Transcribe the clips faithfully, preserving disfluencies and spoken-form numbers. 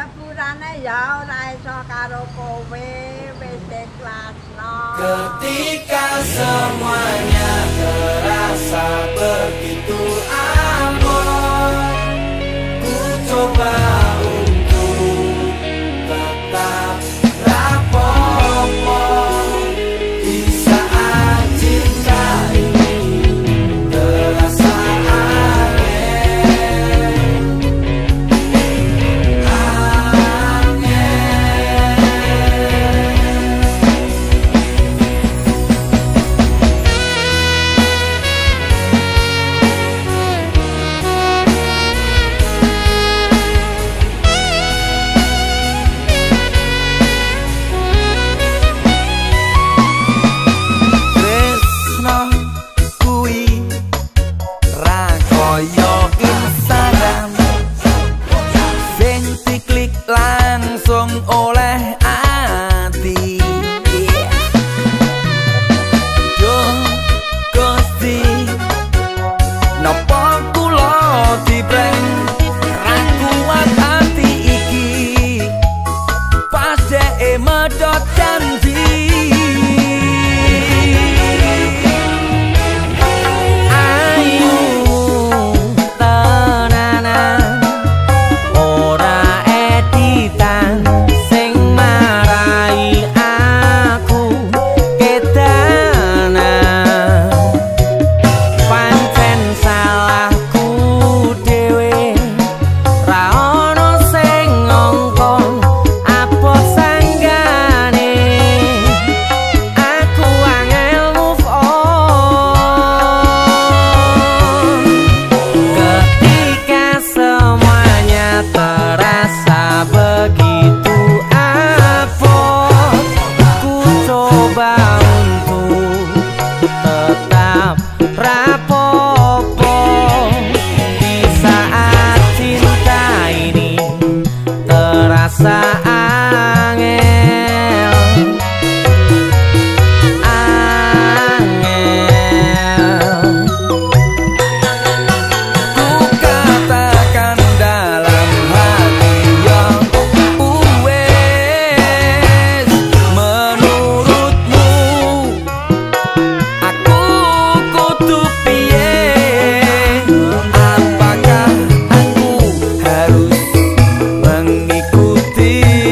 sepurane ya ora iso karo kowe wis ikhlasno. Ketika semuanya terasa begitu ambon, ku coba untuk tetap rapopo. Mengikuti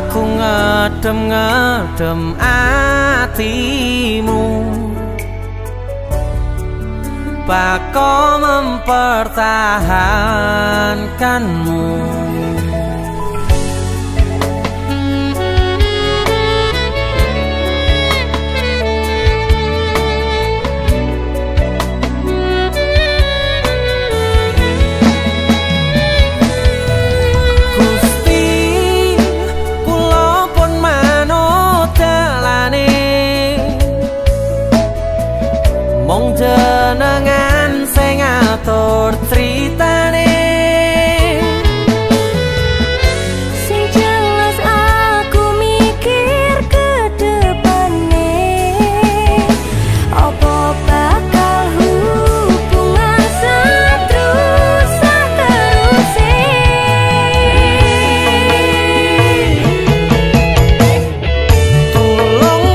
aku ngedem-ngedem hatimu, bakal mempertahankanmu. Jenengan sing ngatur critane, sing jelas aku mikir ke depane, apa bakal hubungan terus terus e. Tolong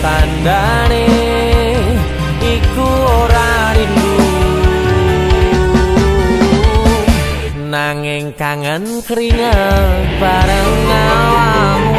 percaya kangen keringat bareng awamu.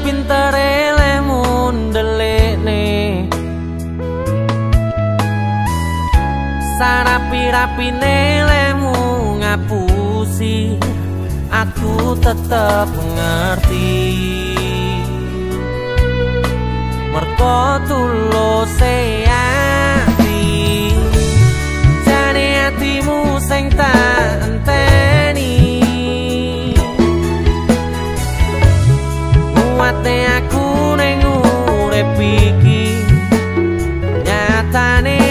Pintar rapi-rapi nelemu ngapusi, aku tetep ngerti. Merko tulus e ati, jane atimu sing tak enteni. Muate aku neng urip iki, nyatane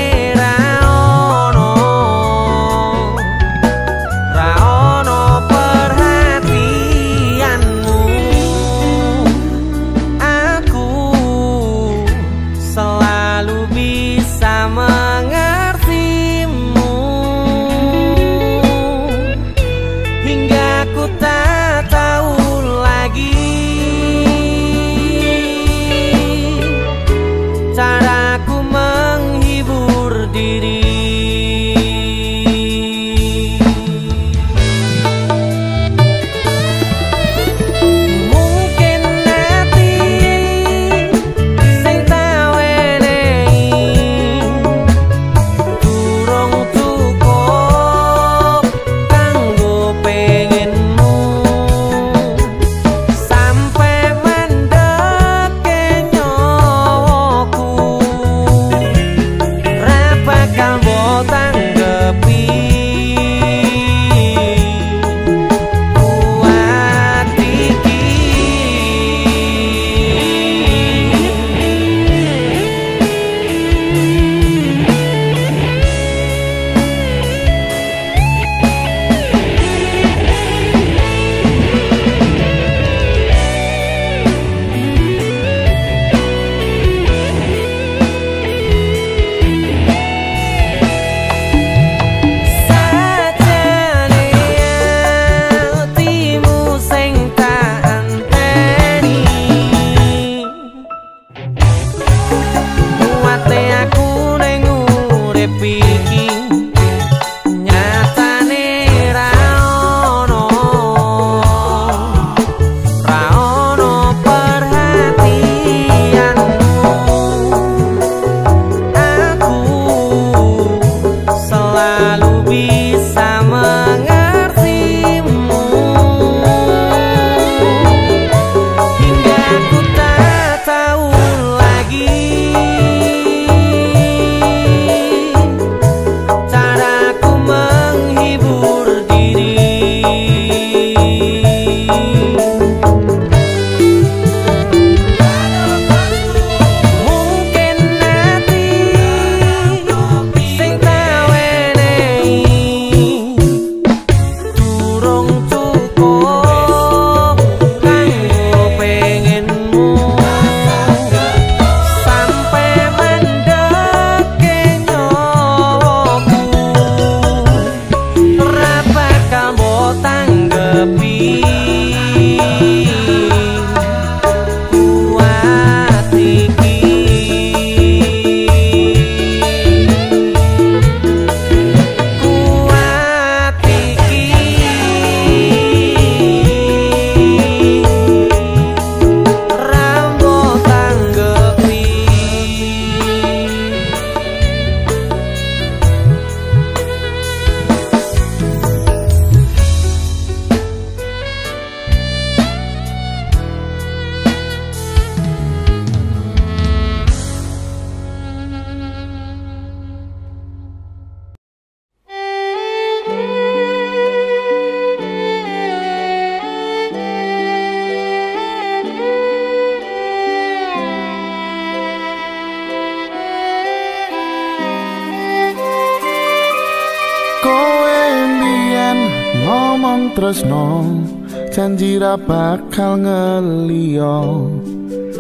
bakal ngeliyo,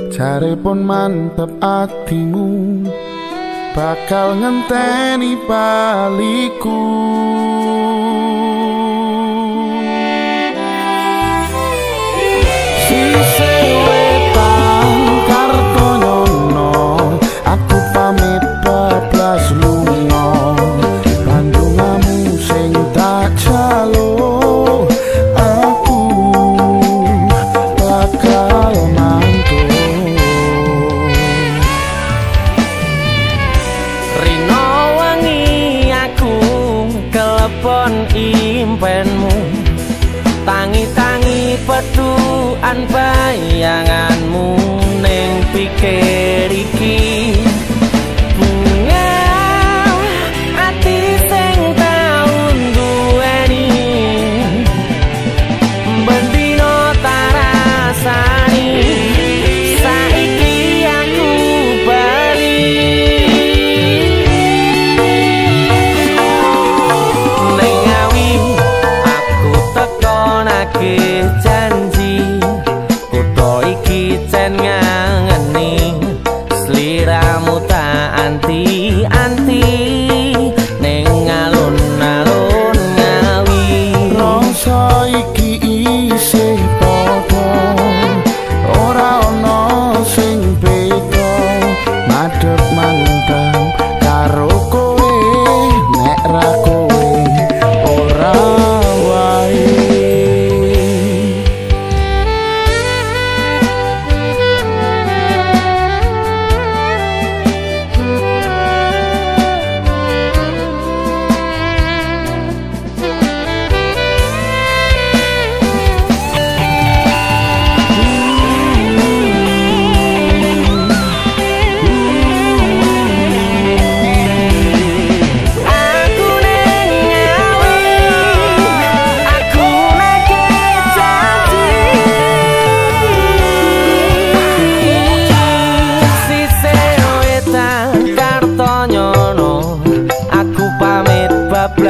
jare pun mantep atimu, bakal ngenteni baliku. Si sewetan karto nyono, aku pamit bablas lungo, bandungamu sing tak jalo. Rino wangi aku Candaan bayanganmu neng pikir iki mungal ati sing taun duweni bendino tarasani saiki aku bali neng awi aku tekonake janji ngangeni sliramu tak anti-anti neng alun-alun Ngawi rasa iki isih padha ora ana sing beda madhep mandang karo kowe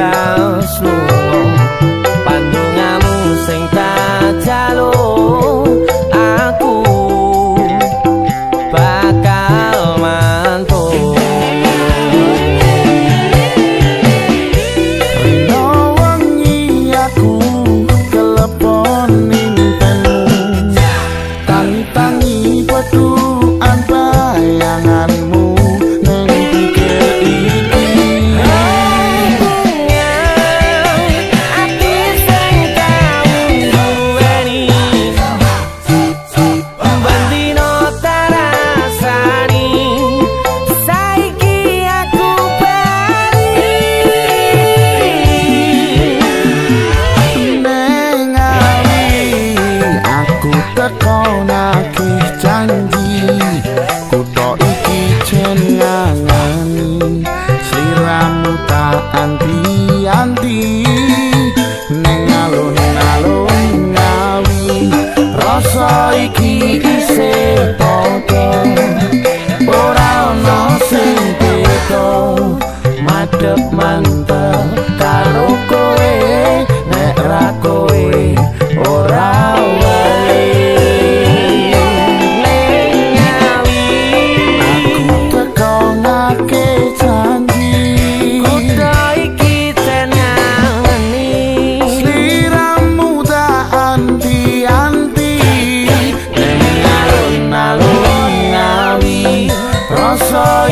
nek ra kowe ora wae. Pandungamu sing tak jaluk aku bakal mantul rino wangi aku kelepon mintemu tangi-tangi peduan bayanganmu neng pikir ini. Anti-anti neng alun-alun Ngawi rasa iki isih padha ora ana sing beda madhep mantep karo kowe nek ra kowe ora wae neng Ngawi aku tekonake janji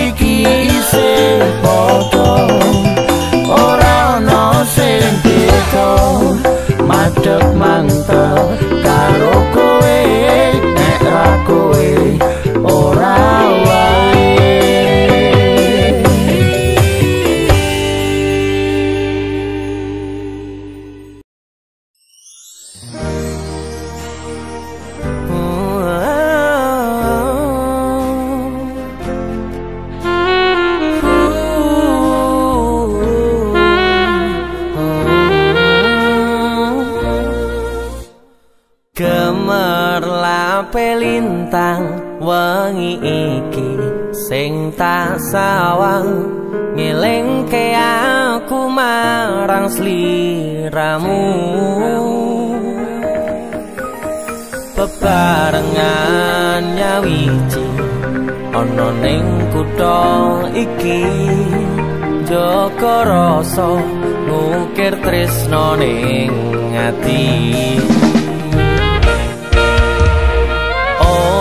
iki isih padha ora ana sing beda madhep mantep karo kowe nek ra kowe ora wae. Pelintang wengi iki sing tak sawang ngelengke aku marang sliramu bebarengan nyawiji ana ning kutha iki jaga rasa ngukir tresno ning ati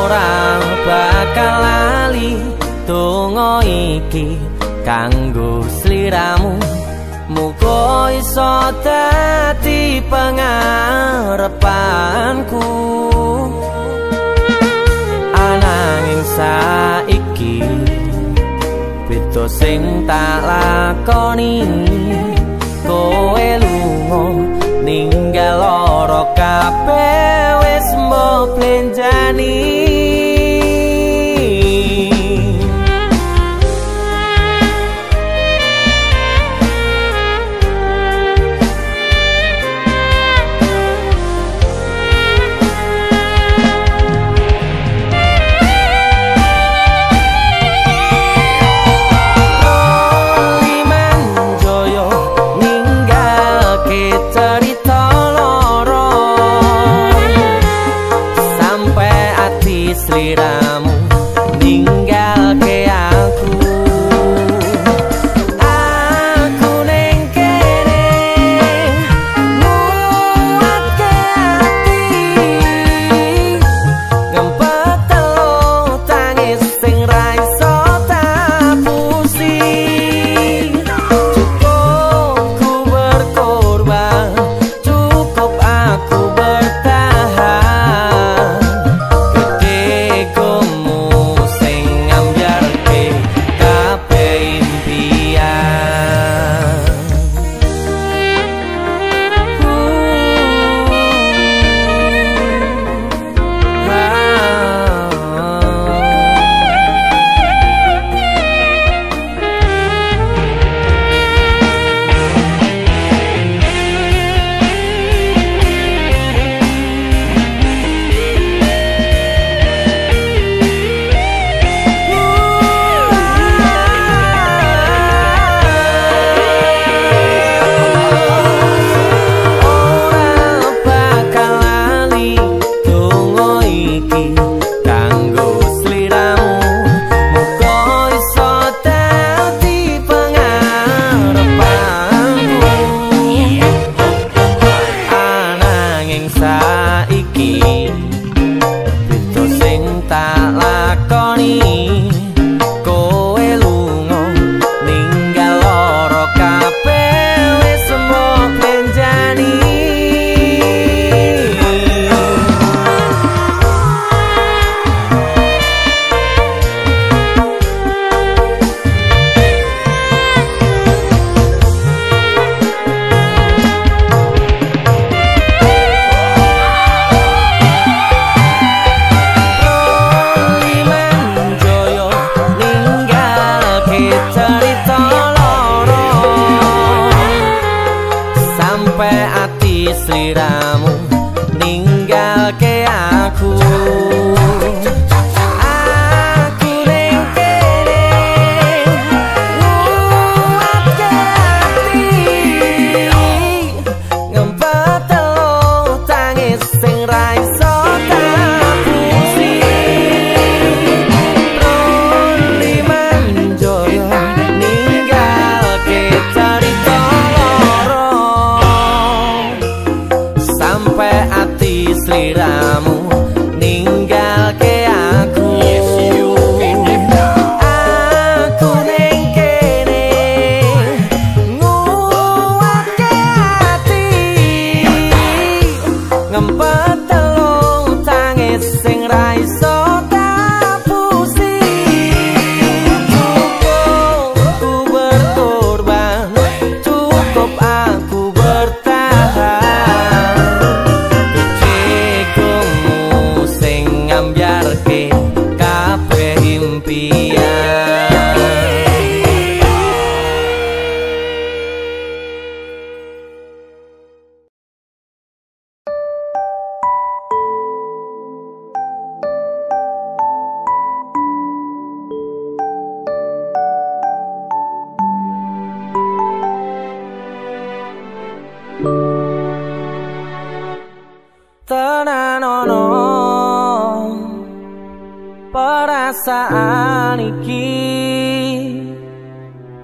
ora bakal lali donga iki kanggo sliramu muga iso dadi pengarepanku ananging saiki beda sing tak lakoni kowe lunga ninggal lara kabeh wis mbuh plenjani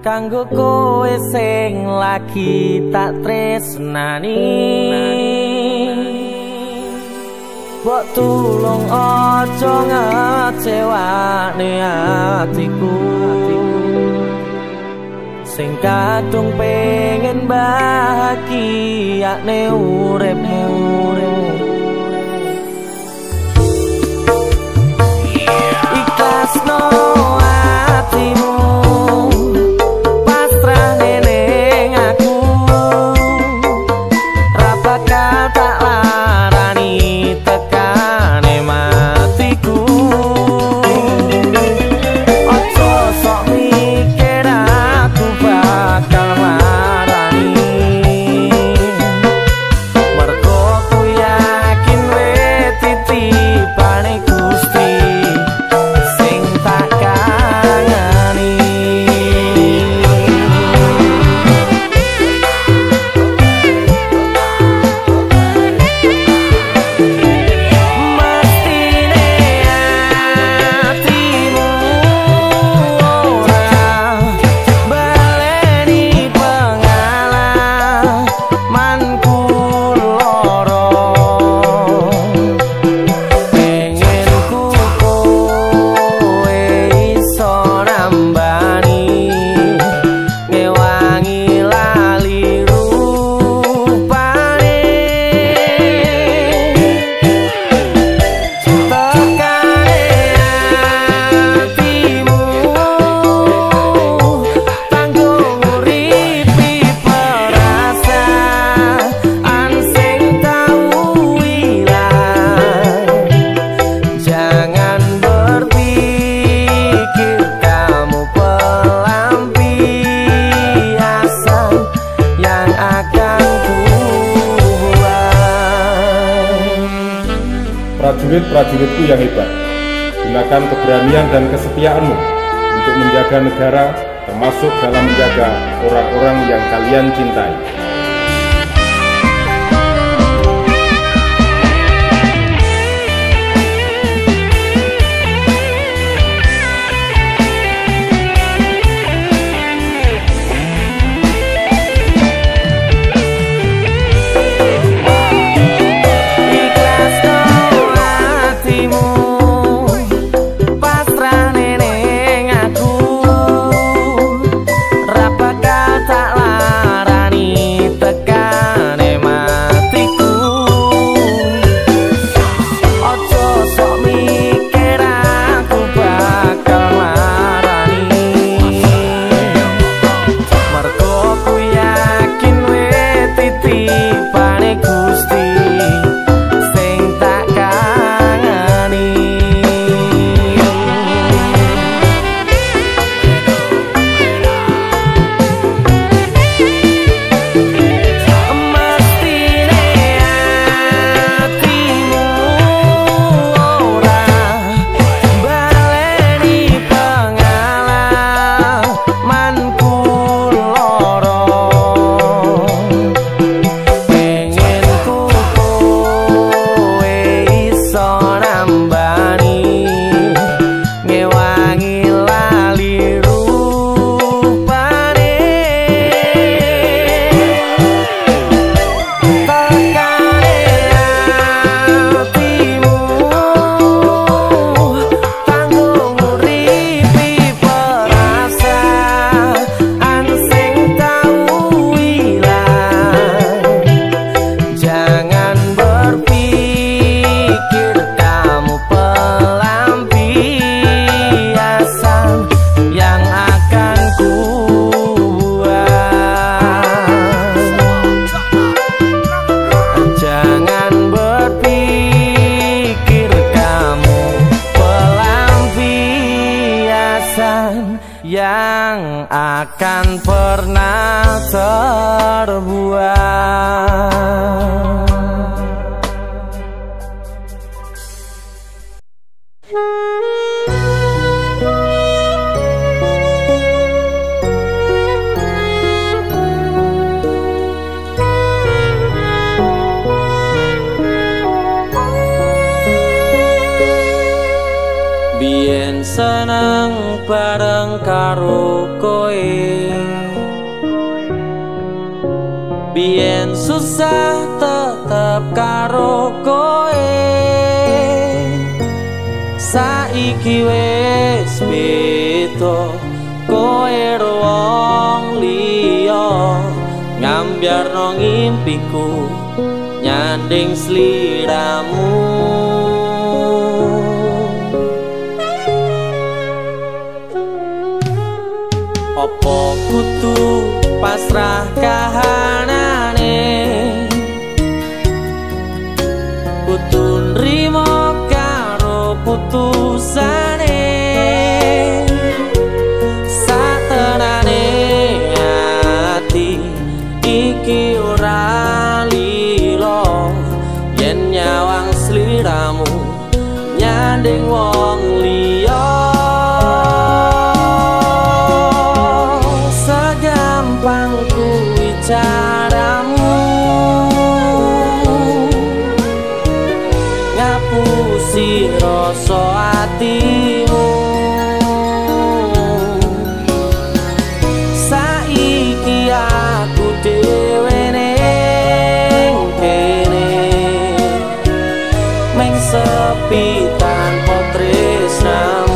kanggo kowe sing lagi tak tresnani, mbok tulung aja ngecewani atiku, sing kadung pengen bahagiane urip-urip. Ikhlasno atimu, tak larani tekane prajurit-prajuritku yang hebat. Gunakan keberanian dan kesetiaanmu untuk menjaga negara, termasuk dalam menjaga orang-orang yang kalian cintai. Yang akan pernah terbuat. Biyen seneng bareng karo koe, biyen susah tetep karo koe. Saiki wis beda, koe wong liya, ngambyarno ngimpiku nyanding sliramu. Opo kutu pasrah kahanane, kutu nrimo karo putusane. Satenane ati iki ora lilo, yen nyawang sliramu nyanding wong liya. Caramu ngapusi rasa hatimu, saiki aku dhewe ning kene, meng sepi tanpa tresnamu.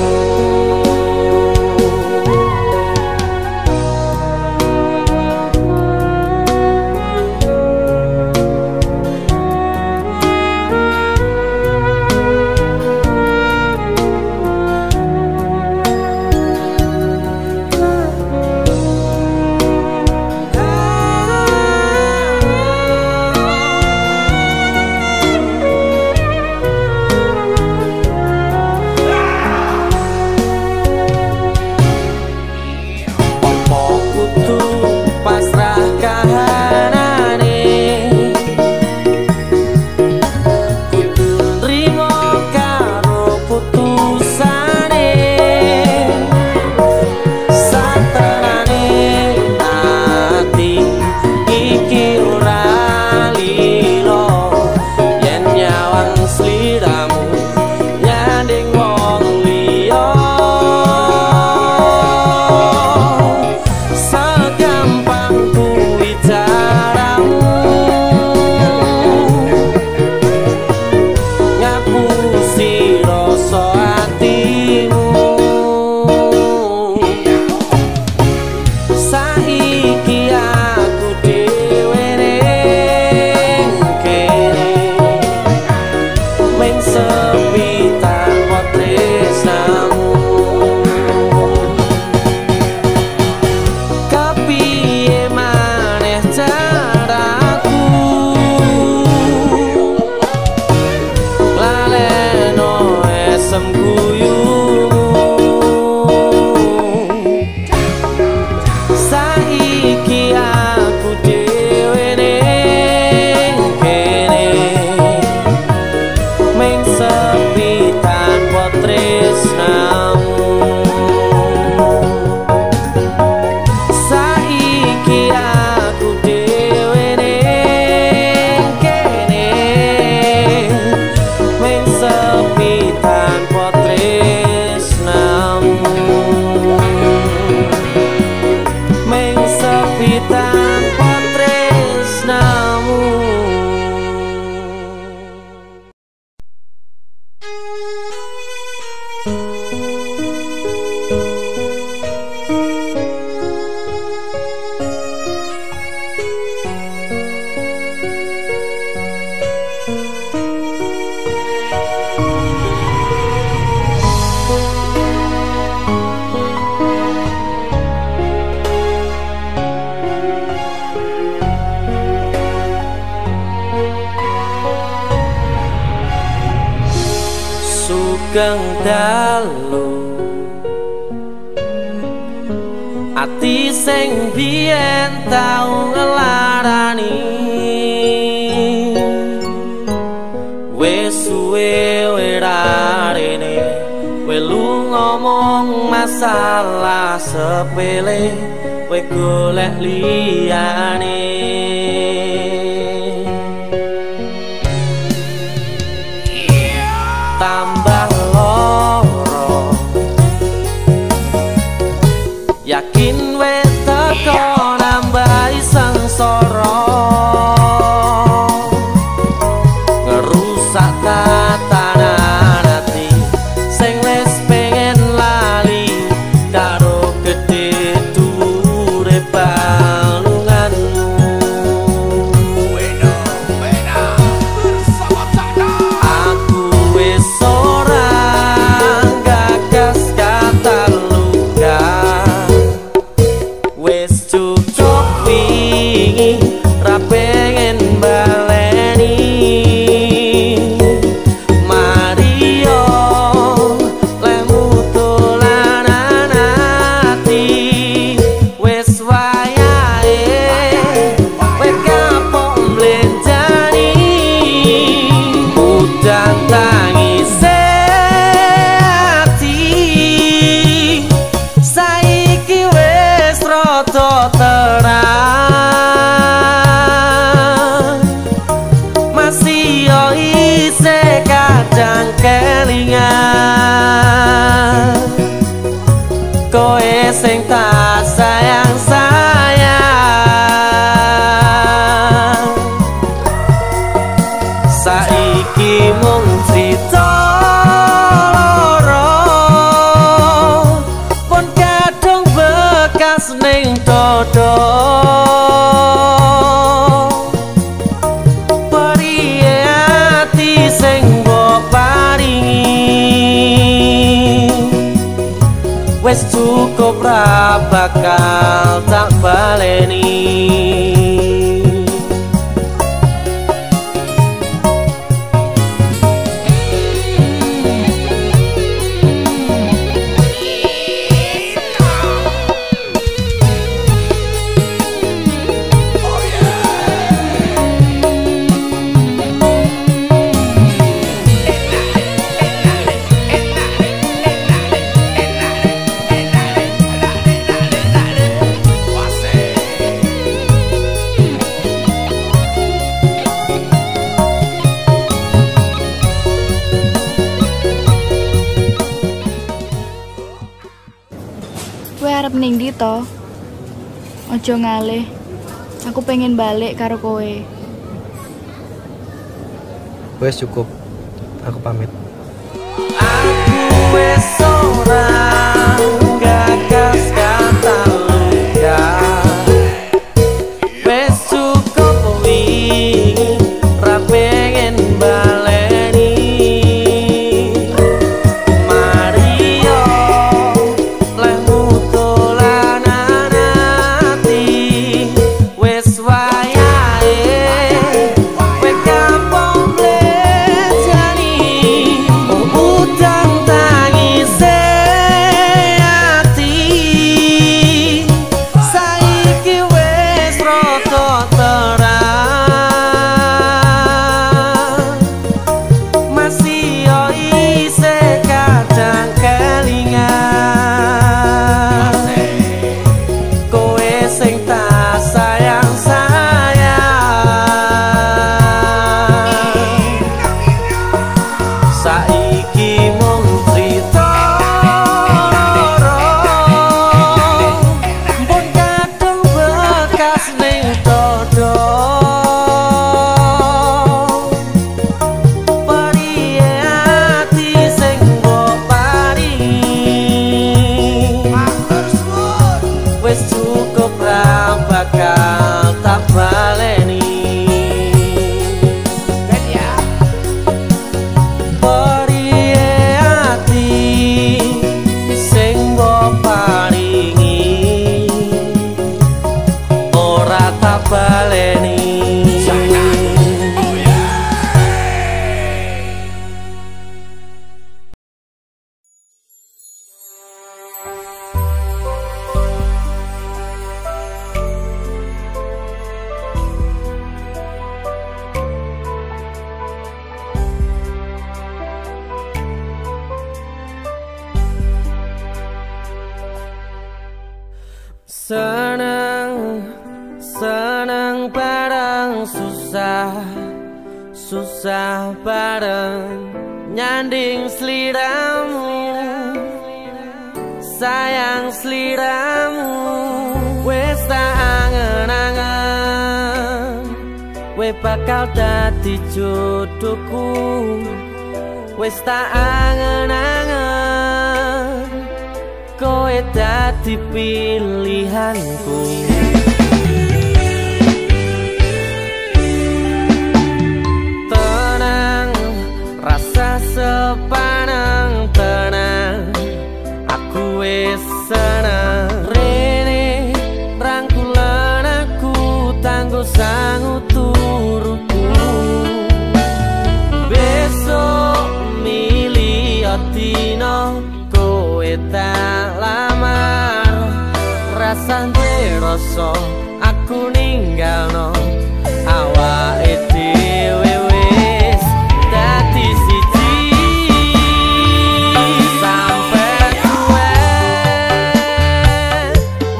Sugeng dalu ati sing biyen tau ngelarani, wis suwe werarene welu ngomong masalah sepele, we golek liyane. Wes cukup ra bakal tak baleni. Ning dito ojo ngalih, aku pengen balik karo kowe. Wes cukup, aku pamit. Aku wes seorang gagas kata luka, wes cukup wi ra pengen balik. Wake up, Senang, senang bareng susah, susah bareng nyanding seliramu, sayang seliramu. Wes tak angen-angen, we bakal dadi jodohku. Wes tak angen-angen, kowe dadi pilihanku. Tenang, rasa sepanang tenang, aku wis seneng. Rene rangkulan aku tanggo sangu turuku. Besok milih otino kowe tak lamar, rasa ngerasa aku ninggalno awake dhewe wis dadi siji sampe kowe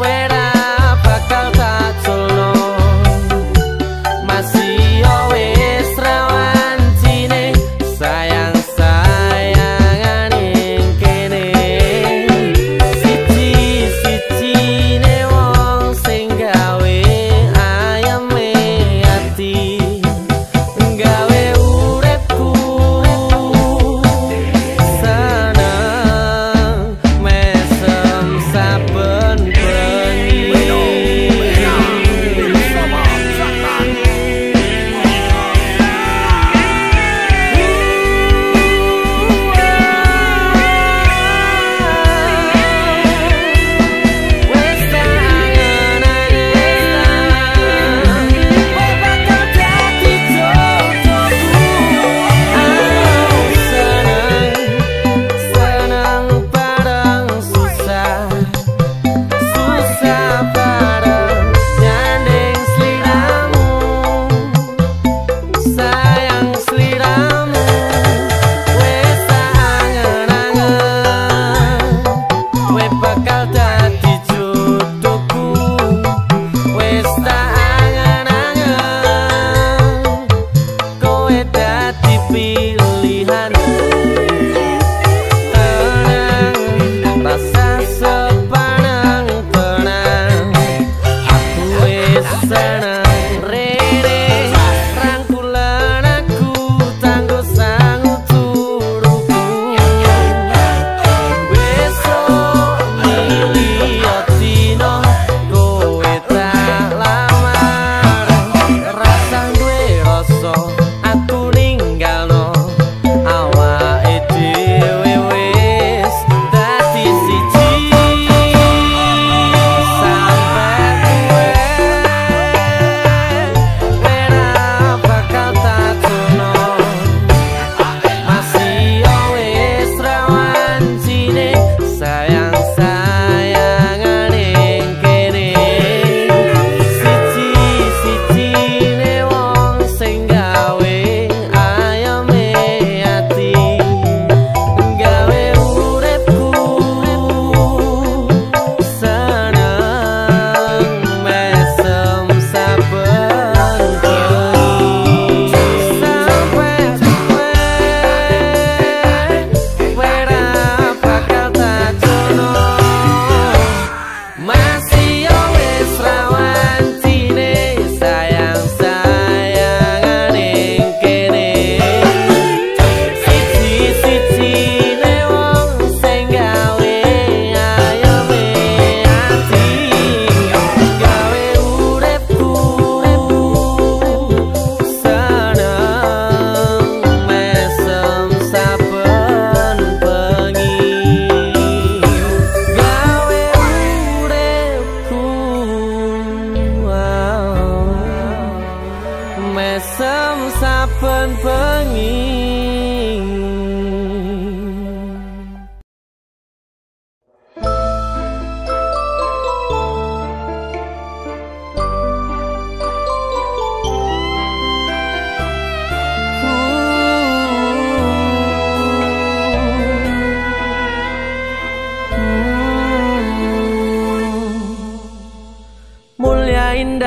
wera bakal tak solo masih wis rawan cine sayang. Siji-sijine wong sing gawe ayame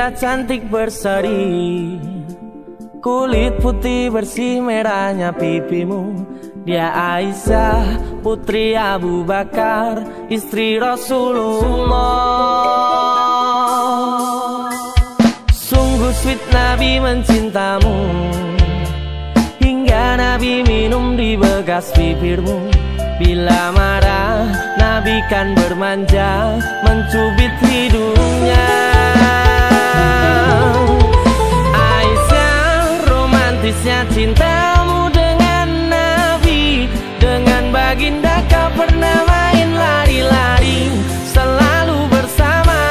Dia cantik berseri, kulit putih bersih merahnya pipimu. Dia Aisyah, putri Abu Bakar, istri Rasulullah. Sungguh sweet Nabi mencintamu, hingga Nabi minum di bekas bibirmu. Bila marah, Nabi kan bermanja, mencubit hidungnya. Romantisnya cintamu dengan Nabi, dengan baginda kau pernah main lari-lari, selalu bersama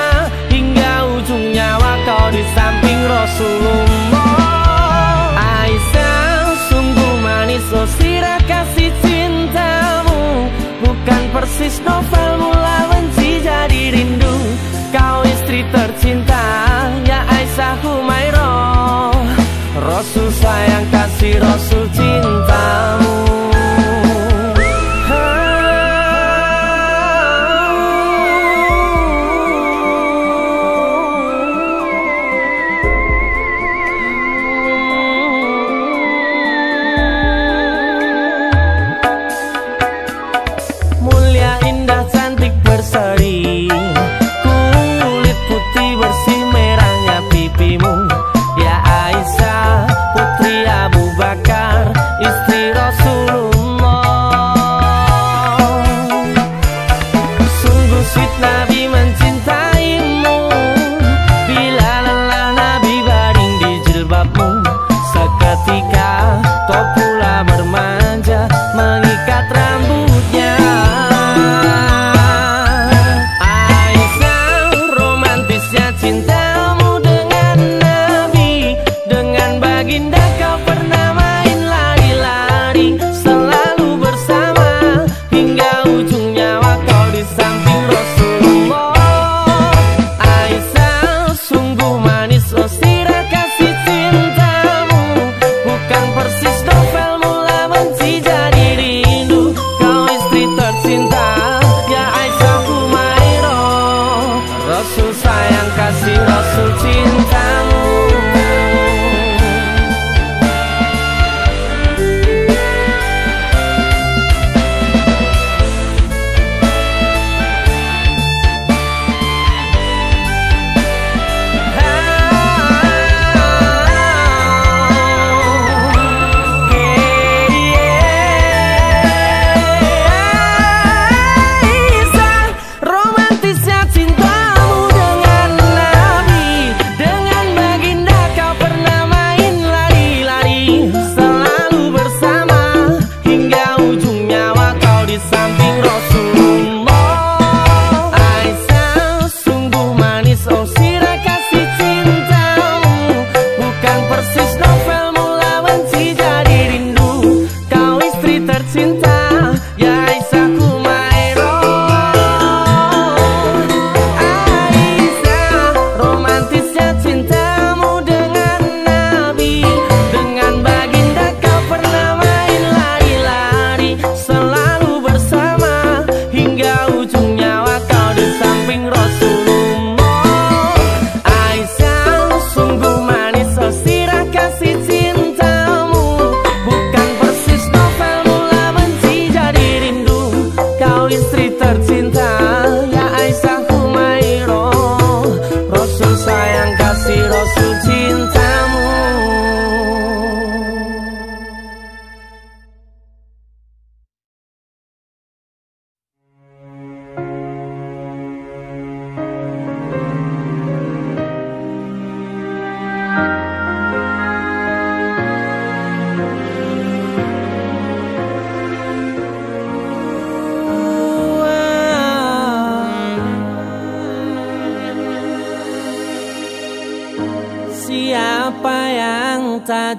hingga ujung nyawa kau di samping Rasulullah. Aisyah, sungguh manis losirah kasih cintamu, bukan persis novel mula benci jadi rindu. Kau istri tercintanya Aisyah Humairah, Rasul sayang kasih, Rasul cintamu. Ha. Mulia, indah, cantik, berseri, kulit putih bersih merahnya pipimu.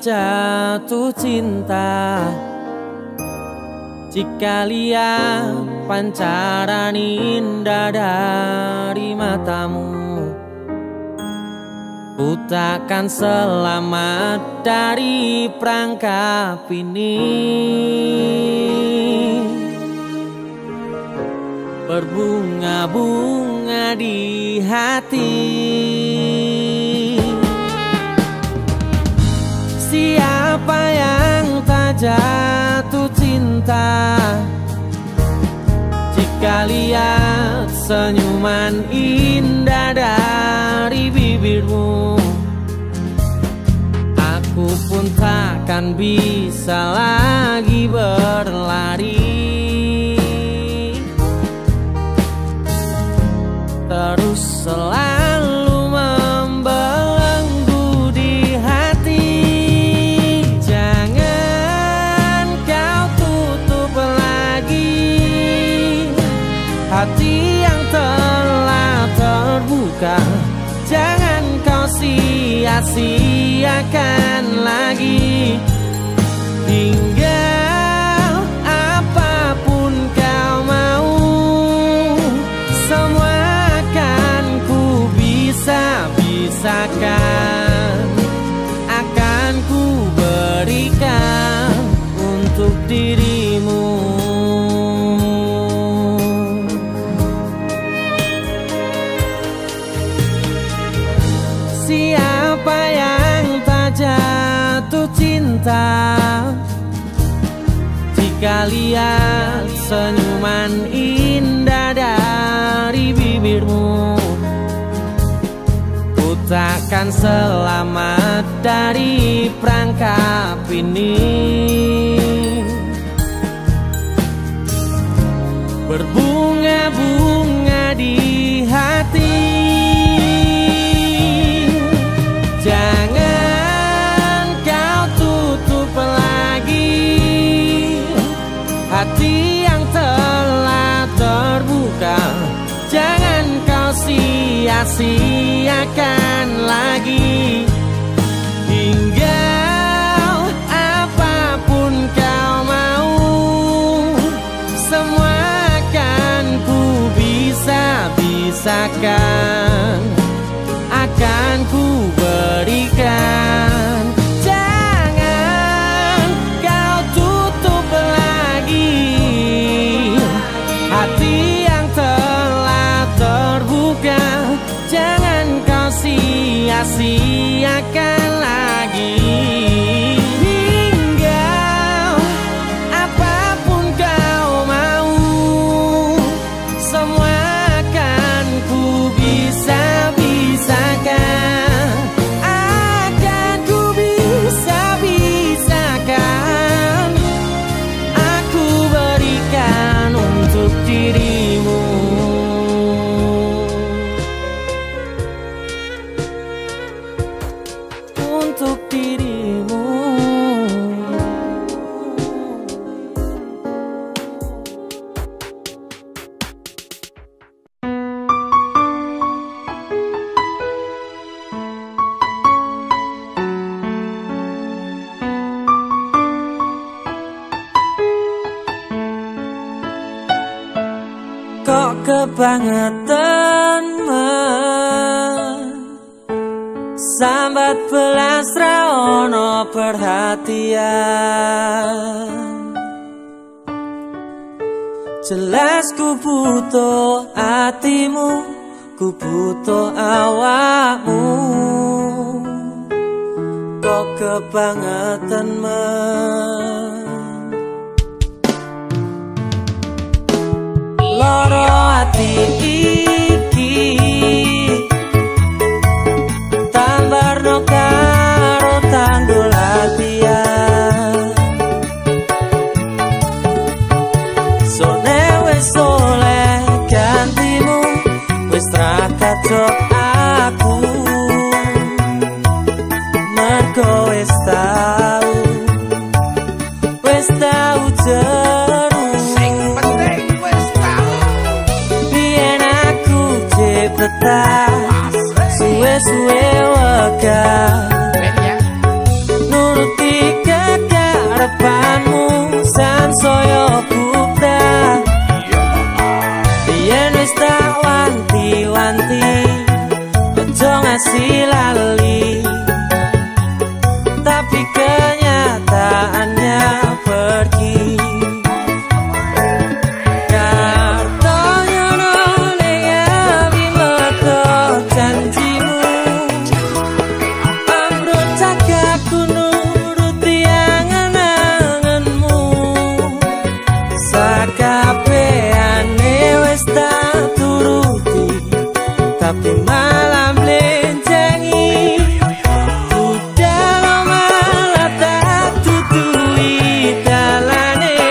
Jatuh cinta jika lihat pancaran indah dari matamu, ku takkan selamat dari perangkap ini. Berbunga-bunga di hati, siapa yang tak jatuh cinta jika lihat senyuman indah dari bibirmu? Aku pun takkan bisa lagi berlari, terus selalu membelenggu di hati. Jangan kau tutup lagi hati yang telah terbuka, jangan kau sia-siakan lagi. Tinggal apapun kau mau, semua akan ku bisa-bisakan, akan ku berikan untuk dirimu. Siapa yang tak jatuh cinta jika lihat senyuman indah dari bibirmu? Ku takkan selamat dari perangkap ini, berbunga-bunga di hati. Jangan kau tutup lagi hati yang telah terbuka, jangan kau sia-siakan lagi. Hingga apapun kau mau, semua akan ku bisa-bisakan, akan ku berikan. Jangan kau tutup lagi hati yang telah terbuka, jangan kau sia-siakan lagi. Hingga apapun kau mau, semua akan ku bisa-bisakan, bangetan sambat belas raono perhatian. Jelas ku butuh hatimu, ku butuh awakmu, kok kebangetan men. Loro hati iki tambarno karo tanggul latihan, sone wis soleh gantimu, wis ra kacok aku, mergo wis tau, wis tau jelas. Suwe-suwe wakar nuruti kekarepanmu, sansoyo bukta yen wis tak wanti-wanti, ojo ngasih lali. Tapi kenyataannya pergi. Janjimu ambruk cakap ku nuruti. Kapeane wis tak turuti, tapi malam lencengi budal malah tak tutuli dalane.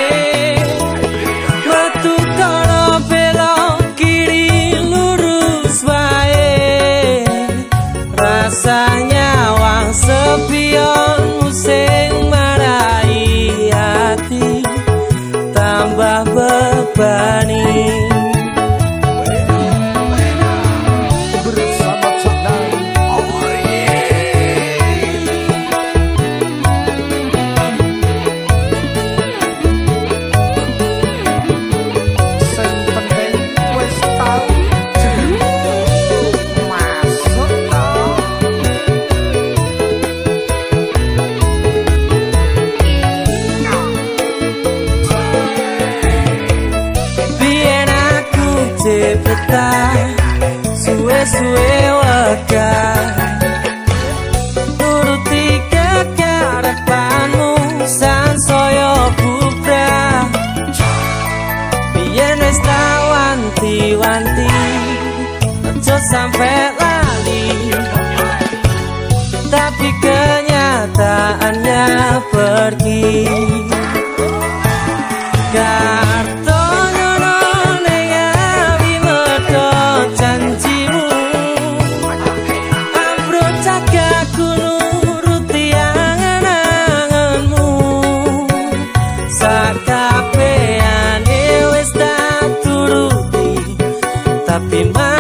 Metu kono belok kiri lurus wae, rasanya wang sepionmu sing marai hati tambah bebani. Bersama saudari, oh suwe-suwe wakah nuruti kekarepanmu sansaya bubrah. Biyen wis tak wanti-wanti aja sampe lali, tapi kenyataannya pergi. Tapi